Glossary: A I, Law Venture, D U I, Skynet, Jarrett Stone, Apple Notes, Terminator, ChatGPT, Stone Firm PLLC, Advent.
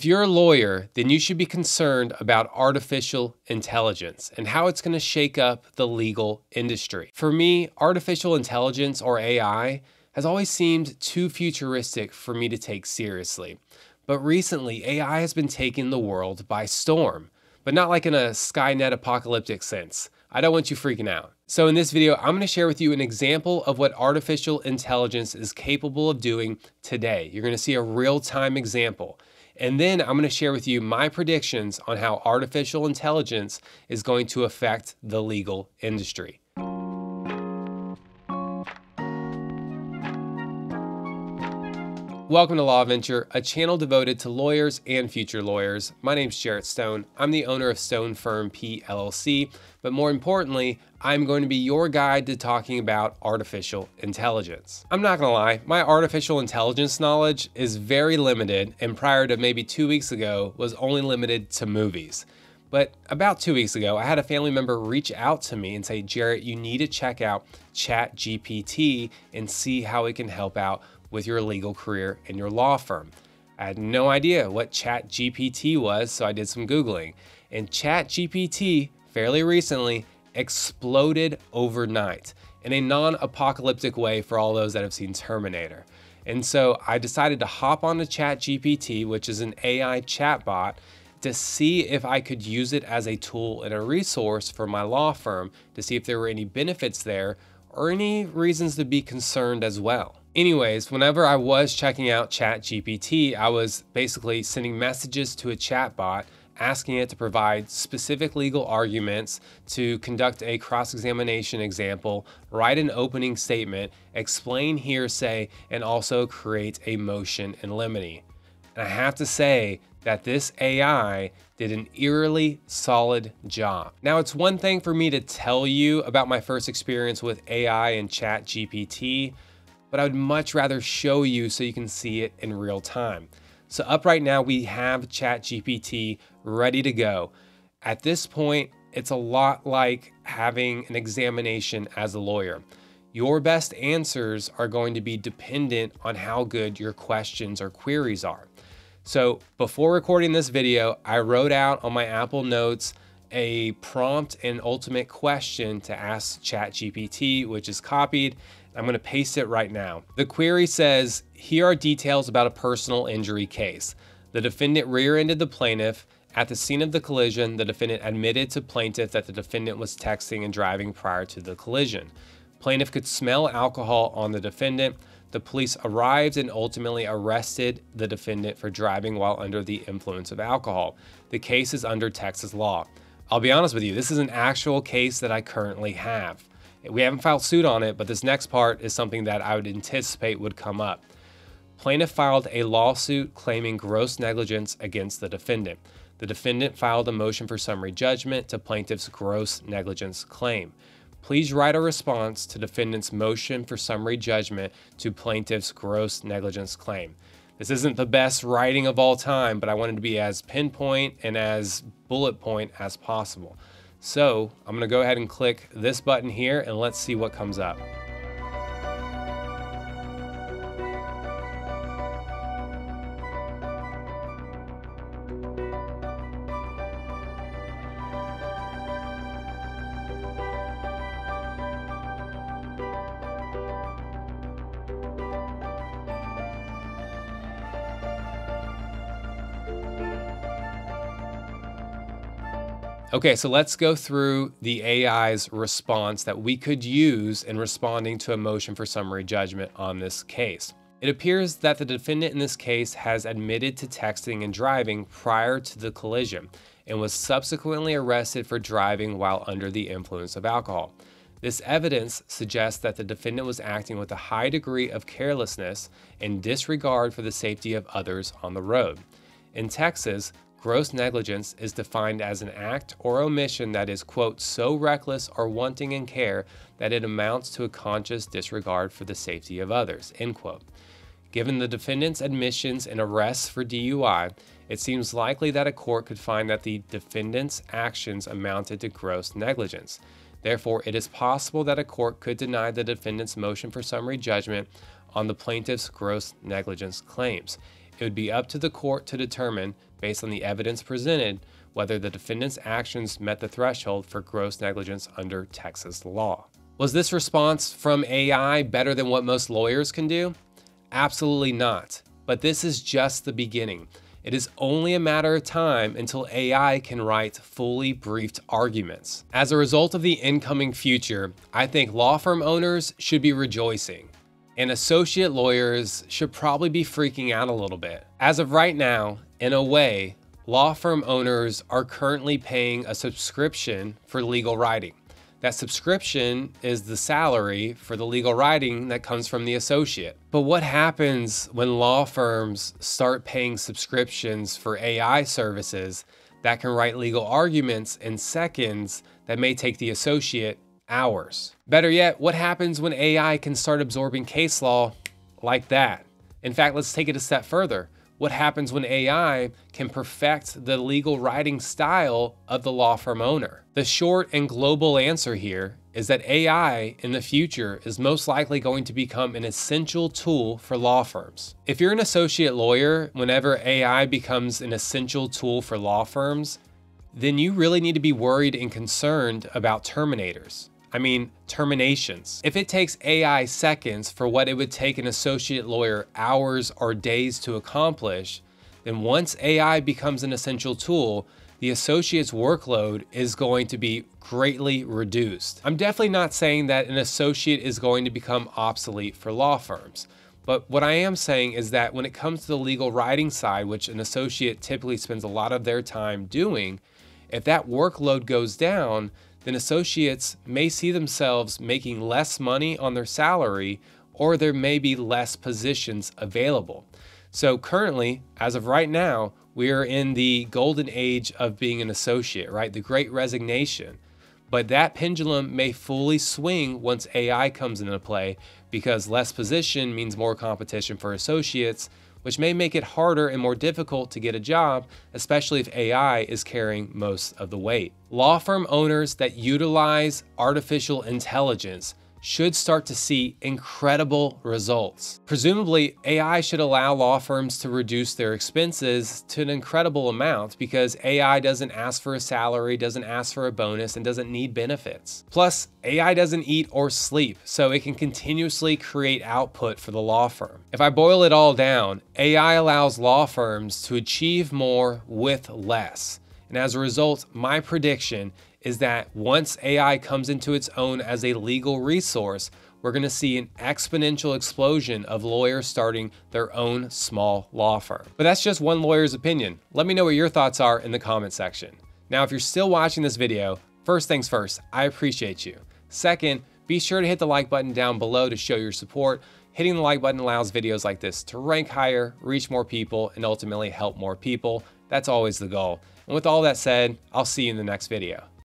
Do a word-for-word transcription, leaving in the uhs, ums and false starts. If you're a lawyer, then you should be concerned about artificial intelligence and how it's going to shake up the legal industry. For me, artificial intelligence, or A I, has always seemed too futuristic for me to take seriously. But recently, A I has been taking the world by storm, but not like in a Skynet apocalyptic sense. I don't want you freaking out. So in this video, I'm gonna share with you an example of what artificial intelligence is capable of doing today. You're gonna see a real-time example. And then I'm gonna share with you my predictions on how artificial intelligence is going to affect the legal industry. Welcome to Law Venture, a channel devoted to lawyers and future lawyers. My name's Jarrett Stone. I'm the owner of Stone Firm P L L C, but more importantly, I'm going to be your guide to talking about artificial intelligence. I'm not gonna lie, my artificial intelligence knowledge is very limited, and prior to maybe two weeks ago was only limited to movies. But about two weeks ago, I had a family member reach out to me and say, Jarrett, you need to check out ChatGPT and see how it can help out with your legal career and your law firm. I had no idea what ChatGPT was, so I did some Googling. And ChatGPT, fairly recently, exploded overnight in a non-apocalyptic way for all those that have seen Terminator. And so I decided to hop onto ChatGPT, which is an A I chatbot, to see if I could use it as a tool and a resource for my law firm, to see if there were any benefits there or any reasons to be concerned as well. Anyways, whenever I was checking out ChatGPT, I was basically sending messages to a chatbot, asking it to provide specific legal arguments, to conduct a cross-examination example, write an opening statement, explain hearsay, and also create a motion in limine. And I have to say that this A I did an eerily solid job. Now, it's one thing for me to tell you about my first experience with A I and ChatGPT, but I would much rather show you so you can see it in real time. So up right now, we have ChatGPT ready to go. At this point, it's a lot like having an examination as a lawyer. Your best answers are going to be dependent on how good your questions or queries are. So before recording this video, I wrote out on my Apple Notes a prompt and ultimate question to ask ChatGPT, which is copied. I'm gonna paste it right now. The query says, here are details about a personal injury case. The defendant rear-ended the plaintiff. At the scene of the collision, the defendant admitted to plaintiff that the defendant was texting and driving prior to the collision. Plaintiff could smell alcohol on the defendant. The police arrived and ultimately arrested the defendant for driving while under the influence of alcohol. The case is under Texas law. I'll be honest with you, this is an actual case that I currently have. We haven't filed suit on it, but this next part is something that I would anticipate would come up. Plaintiff filed a lawsuit claiming gross negligence against the defendant. The defendant filed a motion for summary judgment to plaintiff's gross negligence claim. Please write a response to defendant's motion for summary judgment to plaintiff's gross negligence claim. This isn't the best writing of all time, but I wanted to be as pinpoint and as bullet point as possible. So I'm gonna go ahead and click this button here and let's see what comes up. Okay, so let's go through the A I's response that we could use in responding to a motion for summary judgment on this case. It appears that the defendant in this case has admitted to texting and driving prior to the collision and was subsequently arrested for driving while under the influence of alcohol. This evidence suggests that the defendant was acting with a high degree of carelessness and disregard for the safety of others on the road. In Texas, gross negligence is defined as an act or omission that is, quote, so reckless or wanting in care that it amounts to a conscious disregard for the safety of others, end quote. Given the defendant's admissions and arrests for D U I, it seems likely that a court could find that the defendant's actions amounted to gross negligence. Therefore, it is possible that a court could deny the defendant's motion for summary judgment on the plaintiff's gross negligence claims. It would be up to the court to determine based on the evidence presented whether the defendant's actions met the threshold for gross negligence under Texas law. Was this response from A I better than what most lawyers can do? Absolutely not. But this is just the beginning. It is only a matter of time until A I can write fully briefed arguments. As a result of the incoming future, I think law firm owners should be rejoicing, and associate lawyers should probably be freaking out a little bit. As of right now, in a way, law firm owners are currently paying a subscription for legal writing. That subscription is the salary for the legal writing that comes from the associate. But what happens when law firms start paying subscriptions for A I services that can write legal arguments in seconds that may take the associate hours? Better yet, what happens when A I can start absorbing case law like that? In fact, let's take it a step further. What happens when A I can perfect the legal writing style of the law firm owner? The short and global answer here is that A I in the future is most likely going to become an essential tool for law firms. If you're an associate lawyer, whenever A I becomes an essential tool for law firms, then you really need to be worried and concerned about terminators. I mean, terminations. If it takes A I seconds for what it would take an associate lawyer hours or days to accomplish, then once A I becomes an essential tool, the associate's workload is going to be greatly reduced. I'm definitely not saying that an associate is going to become obsolete for law firms, but what I am saying is that when it comes to the legal writing side, which an associate typically spends a lot of their time doing, if that workload goes down, then associates may see themselves making less money on their salary, or there may be less positions available. So currently, as of right now, we are in the golden age of being an associate, right? The Great Resignation. But that pendulum may fully swing once A I comes into play, because less position means more competition for associates, which may make it harder and more difficult to get a job, especially if A I is carrying most of the weight. Law firm owners that utilize artificial intelligence should start to see incredible results. Presumably, A I should allow law firms to reduce their expenses to an incredible amount, because A I doesn't ask for a salary, doesn't ask for a bonus, and doesn't need benefits. Plus, A I doesn't eat or sleep, so it can continuously create output for the law firm. If I boil it all down, A I allows law firms to achieve more with less. And as a result, my prediction is that once A I comes into its own as a legal resource, we're gonna see an exponential explosion of lawyers starting their own small law firm. But that's just one lawyer's opinion. Let me know what your thoughts are in the comment section. Now, if you're still watching this video, first things first, I appreciate you. Second, be sure to hit the like button down below to show your support. Hitting the like button allows videos like this to rank higher, reach more people, and ultimately help more people. That's always the goal. And with all that said, I'll see you in the next video.